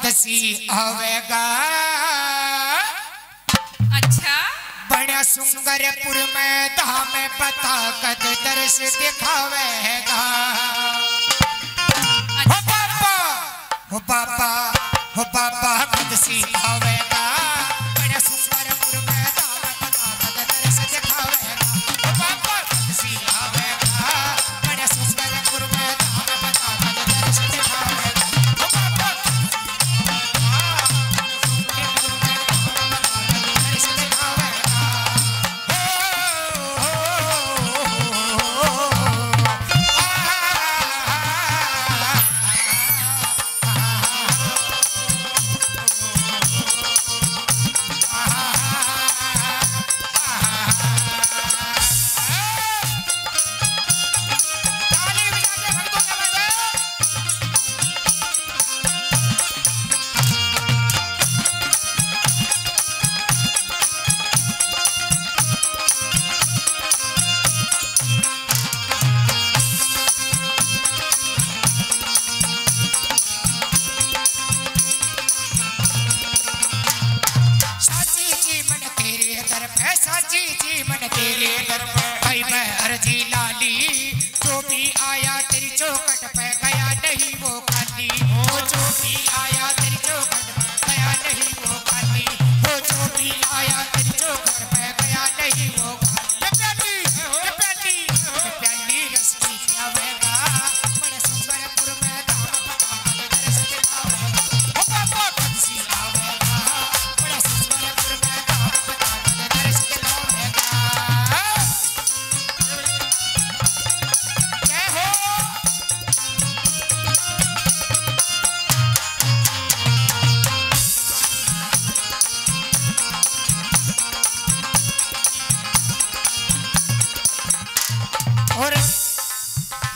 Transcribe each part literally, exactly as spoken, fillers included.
बदसी आवेगा। अच्छा बड़ा सुंगरपुर में धाम बता कद दर्श दिखावेगा। हो बाबा हो बाबा हो बाबा बदसी आवेगा। बड़ा सुंगरपुर में धाम बता कद दर्श दिखावेगा। हो बाबा बदसी आवेगा। बड़ा सुंगरपुर में धाम बता कद दर्श दिखावेगा।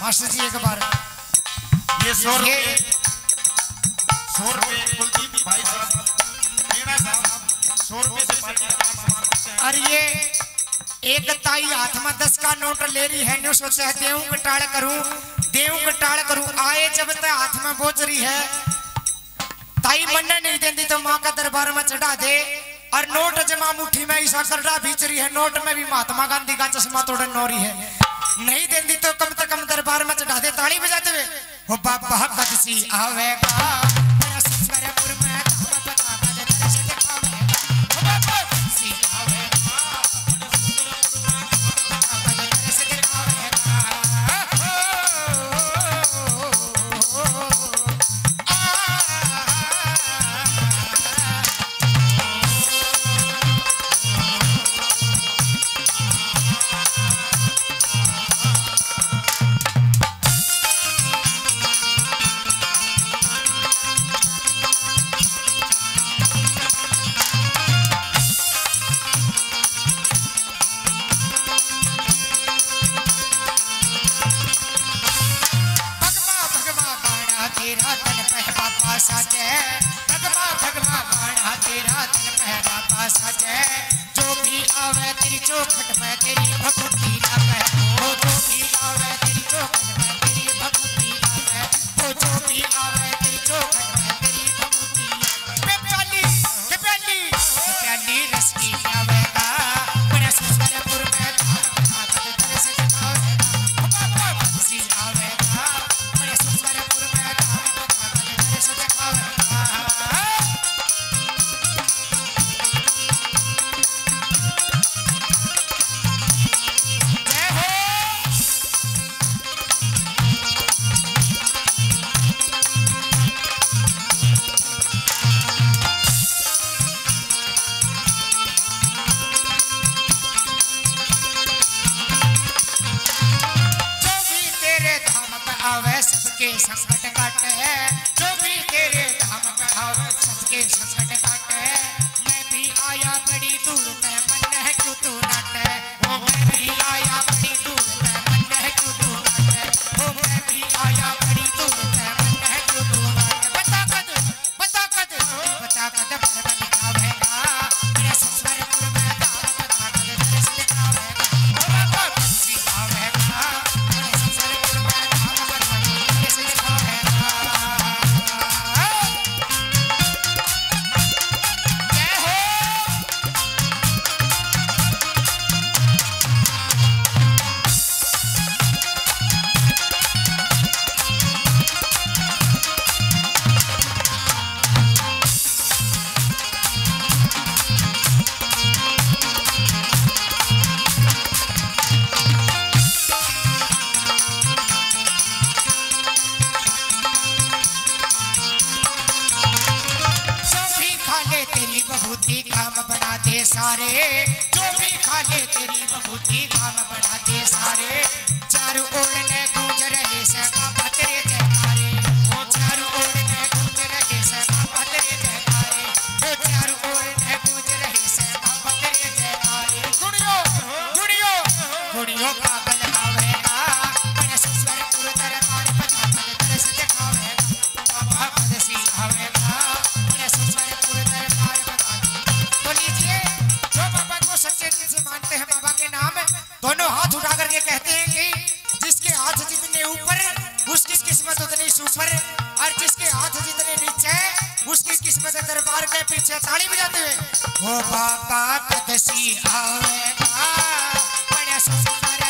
मास्टर जी एक बार ये सौ रुपए सौ रुपए कुलदीप भाई साहब मेरा साहब सौ रुपए से पार्टी का सामान। और ये एक ताई हाथ में दस का नोट ले रही है। न्यू सोचा है देऊ कटाड़ करूं देऊ कटाड़ करूं आए जब तक हाथ में बोझ रही है। ताई मन्ना नहीं देती तो मां का दरबार में चढ़ा दे। और नोट जमा मुट्ठी में हिसाब करड़ा बीच रही है। नोट में भी महात्मा गांधी का चश्मा तोड़न नोरी है। नहीं देंदी तो कम से कम दरबार में चढ़ा दे। ताली बजाते हुए वो बाबा बदसी आवेगा। तेरी बभूति काम बनाते सारे, जो भी खा ले तेरी बभूति काम बनाते सारे। चारों ओर ने गूंज रहे सहका तेरे जयकारे, चारों ओर ने गूंज रहे सहका तेरे जयकारे, चारों ओर ने गूंज रहे सहका तेरे जयकारे। गुड़ियों गुड़ियों गुड़ियों का बलगावेगा, मैं सुंगरपुर दरबार पधार कर सजावेगा, बाबा पद सिंहावेगा। मानते हैं बाबा के नाम, दोनों हाथ उठा करके कहते हैं कि जिसके हाथ जितने ऊपर उसकी किस्मत उतनी सुपर, और जिसके हाथ जितने नीचे उसकी किस्मत। दरबार में पीछे ताली बजाते हुए वो बाबा कदसी आवेगा, बड़ा सुपर